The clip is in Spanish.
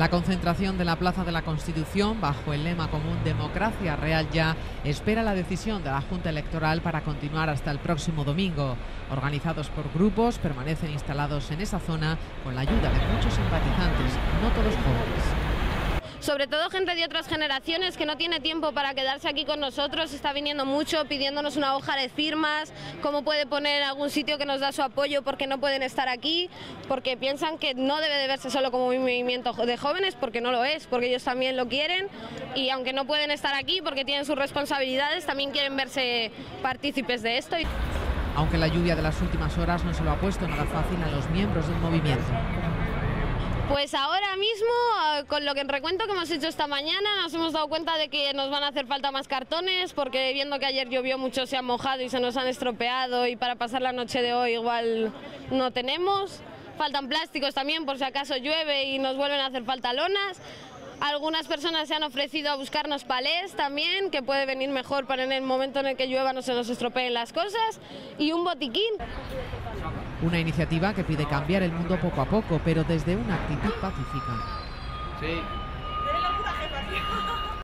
La concentración de la Plaza de la Constitución, bajo el lema común Democracia Real Ya, espera la decisión de la Junta Electoral para continuar hasta el próximo domingo. Organizados por grupos, permanecen instalados en esa zona con la ayuda de muchos simpatizantes, no todos jóvenes. Sobre todo gente de otras generaciones que no tiene tiempo para quedarse aquí con nosotros, está viniendo mucho pidiéndonos una hoja de firmas, cómo puede poner en algún sitio que nos da su apoyo porque no pueden estar aquí, porque piensan que no debe de verse solo como un movimiento de jóvenes, porque no lo es, porque ellos también lo quieren y aunque no pueden estar aquí porque tienen sus responsabilidades, también quieren verse partícipes de esto. Aunque la lluvia de las últimas horas no se lo ha puesto nada fácil a los miembros del movimiento. Pues ahora mismo, con lo que recuento que hemos hecho esta mañana, nos hemos dado cuenta de que nos van a hacer falta más cartones, porque viendo que ayer llovió mucho se han mojado y se nos han estropeado, y para pasar la noche de hoy igual no tenemos. Faltan plásticos también por si acaso llueve y nos vuelven a hacer falta lonas. Algunas personas se han ofrecido a buscarnos palés también, que puede venir mejor para en el momento en el que llueva no se nos estropeen las cosas, y un botiquín. Una iniciativa que pide cambiar el mundo poco a poco, pero desde una actitud pacífica. Sí.